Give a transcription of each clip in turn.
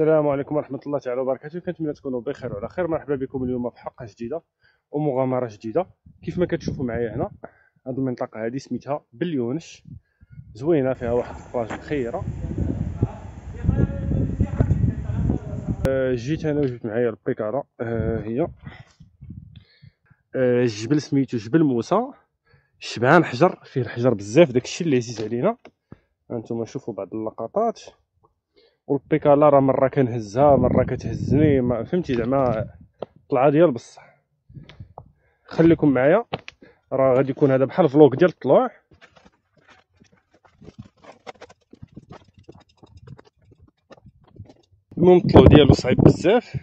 السلام عليكم ورحمه الله تعالى وبركاته. كنتمنى تكونوا بخير وعلى خير. مرحبا بكم اليوم في حلقه جديده ومغامره جديده. كيف ما كتشوفوا معايا هنا هذه المنطقه هذه سميتها بليونش، زوينه فيها واحد البلاج مخيره. جيت انا وجبت معايا البيكاره، هي الجبل سميتو جبل موسى، شبعان حجر، فيه الحجر بزاف، داكشي اللي عزيز علينا. هانتوما شوفوا بعض اللقطات. والبيكالا راه مره كنهزها مره كتهزني، ما فهمتي زعما طلعه ديال بصح. خليكم معايا، راه غادي يكون هذا بحال فلوق ديال الطلوع. المهم الطلوع ديالو صعيب بزاف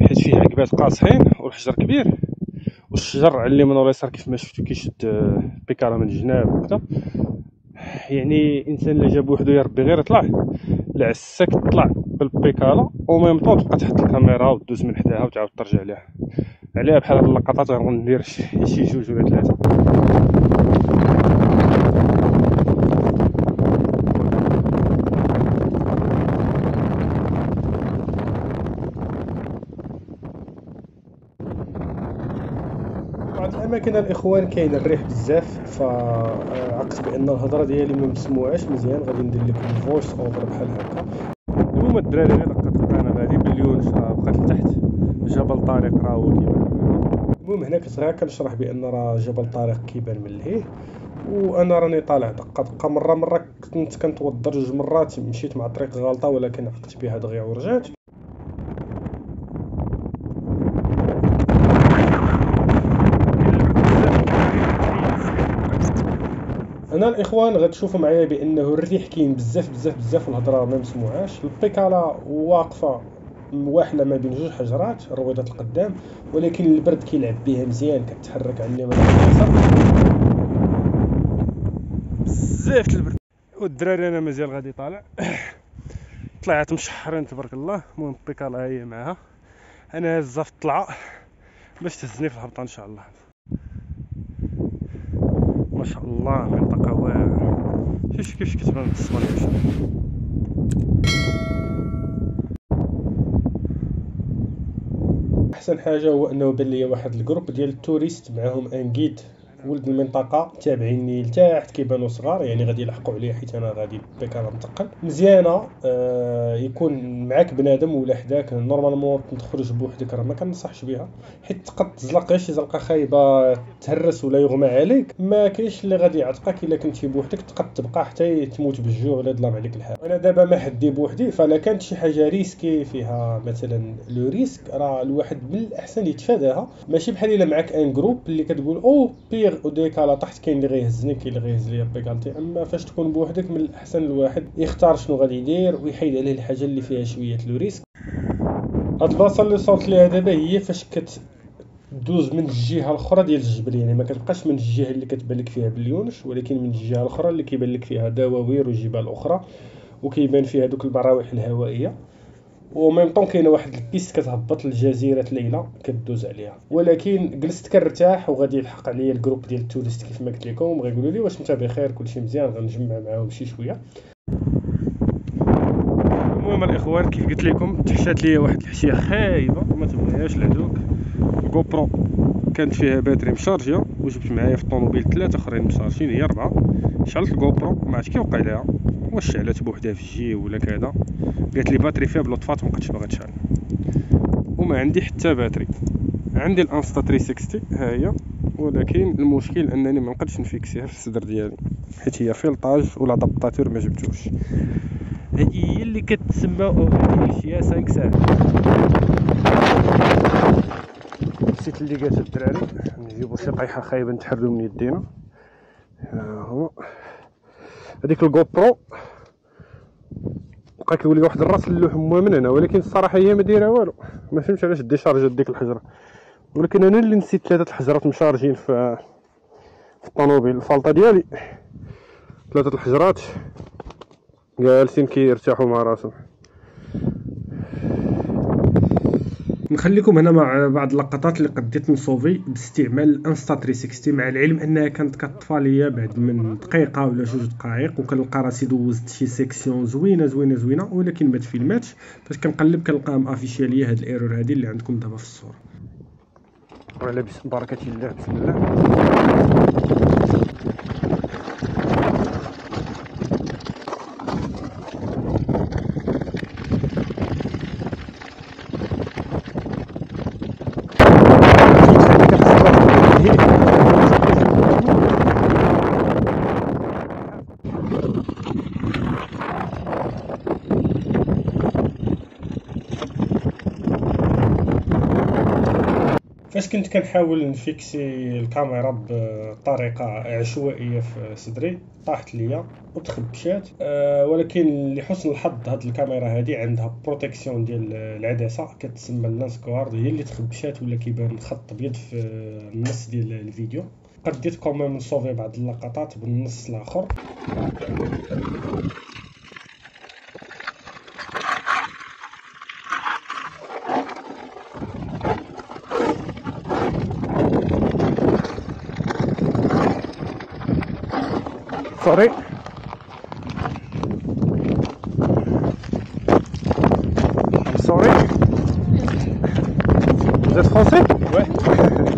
حيت فيه عقبات قاصحين والحجر كبير، والشجر على من اليسار كيف ما شفتو كيشد البيكالا من الجناب وكذا. يعني الانسان اللي جاب وحده يا ربي غير يطلع، لا عساك تطلع بالبيكالا وميم طون تبقى تحط الكاميرا ودوز من حداها وتعاود ترجع لها عليها. بحال هاد اللقطات غندير شي جوج ولا ثلاثه. بعض الاماكن الاخوان كاين الريح بزاف، فعقلت بان الهضره ديالي ما مسموعاش مزيان، غادي ندير لكم فويس اوفر بحال هكا. المهم الدراري غير دقات القناه هذه بليونش بقات لتحت. جبل طارق راه هو كيبان. المهم هنا كنت غير كنشرح بان راه جبل طارق كيبان من لهيه، وانا راني طالع دقه مره كنت كنتوضر جوج مرات، مشيت مع طريق غلطه ولكن عقلت بها دغيا ورجعت. هنا الاخوان غتشوفوا معايا بانه الريح كاين بزاف بزاف بزاف والهضره ما مسموعاش. البيكالا واقفه واحله ما بين جوج حجرات رويضات القدام، ولكن البرد كيلعب بها مزيان، كتحرك على اليمين واليسار بزاف البرد. والدراري انا مازال غادي طالع، طلعت مشحرين تبارك الله. المهم البيكالا هي معها، انا هازها في الطلعه باش تهزني في الهبطه ان شاء الله. ما شاء الله منطقة واعرة، شوف كيفاش كتبان الصور يا شباب. أحسن حاجة هو أنه بان ليا واحد الجروب ديال التوريست معاهم أن جيد ولد المنطقة تابعيني لتحت، كيبانو صغار يعني غادي يلحقوا عليا حيت أنا غادي بيكالا متقل. مزيانة يكون معاك بنادم ولا حداك، نورمالمون تخرج بوحدك راه ما كنصحش بها حيت تقد تزلق غير شي زلقة خايبة تهرس ولا يغمى عليك، ما كاينش اللي غادي يعتقك إلا كنتي بوحدك، تقد تبقى حتى تموت بالجوع ولا يظلم عليك الحال. أنا دابا ما حدي بوحدي، فلا كانت شي حاجة ريسكي فيها مثلا لو ريسك راه الواحد من الأحسن يتفاداها، ماشي بحال إلا معاك أن جروب اللي كتقول أو بيغ وديكالا طحت كاين اللي غيهزني كاين اللي غيهز ليا البيكالتي. اما فاش تكون بوحدك من الاحسن الواحد يختار شنو غادي يدير ويحيد عليه الحاجه اللي فيها شويه لو ريسك. هاد البلاصه اللي وصلت ليها دابا هي فاش كتدوز من الجهه الاخرى ديال الجبل، يعني ما كتبقاش من الجهه اللي كتبان لك فيها بليونش، ولكن من الجهه الاخرى اللي كيبان لك فيها دواوير وجبال اخرى وكيبان فيها دوك المراوح الهوائيه، وميم طون كاينه واحد البيست كتهبط لجزيره ليلى كدوز عليها. ولكن جلست كنرتاح وغادي يلحق عليا الجروب ديال التوريست كيف ما قلت لكم، غيقولوا لي واش انت بخير كلشي مزيان، غنجمع معاهم شي شويه. المهم الاخوان كيف قلت لكم تحشات ليا واحد الحشيه خايبه ما تبغيهاش لهذوك. جو برو كانت فيها باتري مشارجيه وجبت معايا في الطوموبيل ثلاثه اخرين مشارجين، هي اربعه. شعلت الجو برو ما عرفتش كيوقع لها، واش شعلات بوحدها في الجي ولا كذا، قالت لي باتري فيها بلوطفات ما بقاتش باغا تشعل، وما عندي حتى باتري. عندي الانستا 360 ها هي، ولكن المشكل انني ما نقدش نفيكسيها في الصدر ديالي حيت هي فيلطاج ولا ضبطاتور ما جبتوش. هذه هي اللي كتسمى الحشيه 5 ساعات. نسيت اللي قالت الدراري نجيبو شي طيحه خايبه نتحرو من يدينا. ها هو هذيك الجو برو بقى كيولي واحد الراس اللوح من هنا، ولكن الصراحه هي ما دايره والو، ما فهمتش علاش ديشارجات ديك الحجره، ولكن انا اللي نسيت ثلاثه الحجرات مشارجين في الطوموبيل. الفلطه ديالي ثلاثه الحجرات جالسين كيرتاحوا مع راسهم. نخليكم هنا مع بعض اللقطات اللي قديت نصوفي باستعمال الانستا 360، مع العلم انها كانت كطفى ليا بعد من دقيقه ولا 2 دقائق، وكنلقى راسي دوزت شي سيكسيون زوينه ولكن ما تفيلماتش. فاش كنقلب كنلقاها مافيشيه ليا هاد الايرور هادي اللي عندكم دابا في الصوره. لاباس بركه الله، بسم الله. فاش كنت كنحاول نفيكسي الكاميرا بطريقه عشوائيه في صدري، طاحت ليا وتخبشات. ولكن لحسن الحظ هاد الكاميرا هادي عندها بروتيكسيون ديال العدسه كتسمى اللاس كوارد، هي اللي تخبشات ولا كيبان خط ابيض في النص ديال الفيديو. قديت كومام نصوفي بعض اللقطات بالنص الاخر. سوري سوري، vous êtes français? Ouais.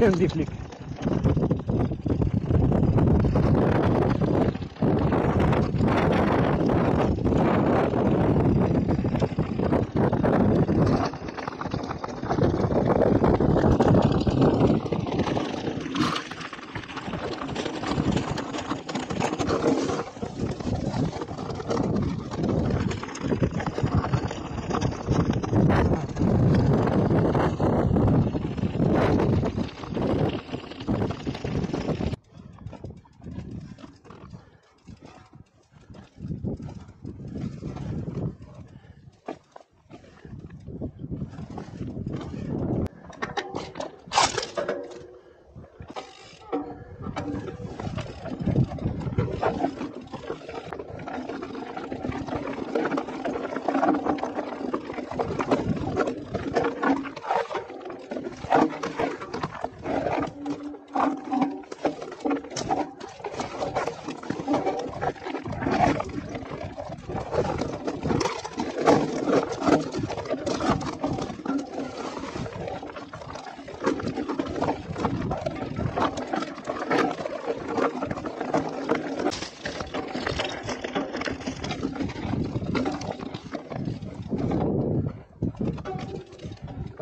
كان ديفليك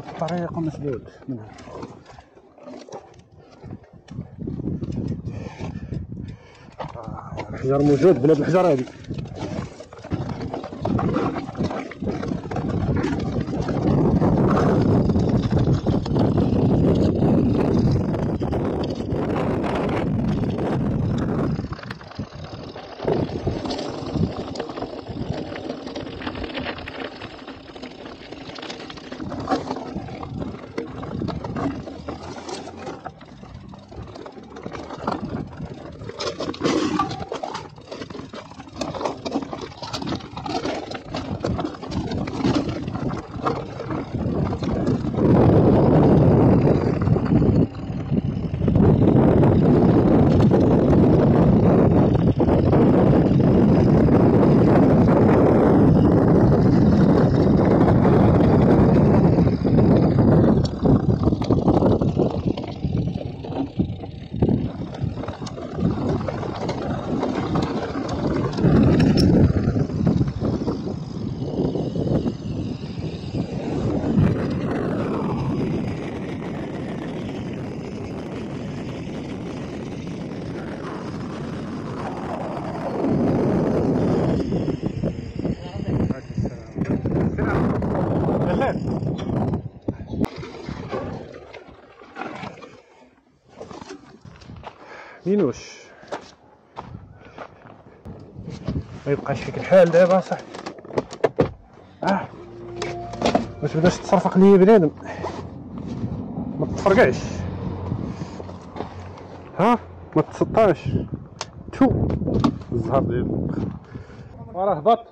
الطريق مسدود منها. الحجر موجود، بلاد الحجر هذه. بليونش ما يبقاش فيك الحال دابا صح باش بداش تصرفق ليا بنادم ما تتفرقعش ما تسطاش تو الزهر ديالك وراه هبط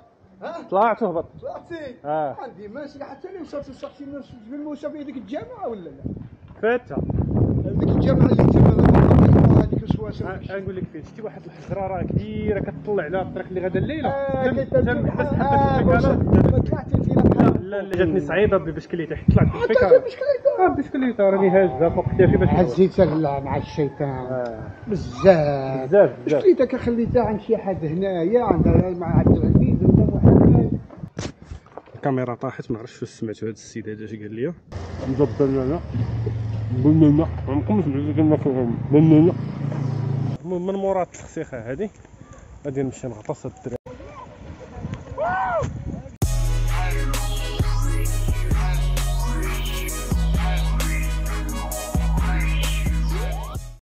طلعت وهبط طلعتي عندي ماشي حتى اللي وصلت لشقتي من جبل موسى في هذيك الجامعه ولا لا فاتها هذيك الجامعه اللي نقول لك فيه شتي واحد الحجره راه كبيره كتطلع على الطريق اللي غدا الليله تم حس ما طلعتي فينا لا لا جاتني صعيبه بالبشكليته حيت طلعت بالفكره بالبشكليته راني هاجها فوق كتافي باش حزيتك مع الشيطان بزاف بزاف بشكليتك خليتها عند شي حد هنايا عند مع عبد العزيز ولا واحد الكاميرا طاحت ما عرفتش واش سمعتوا هذا السيد هذا اش قال لي مزبل انا بننا عمكم سمعتوا كنا فوق بننا من مورا التخسيخه هذه غادي نمشي نغطس هاد الدراري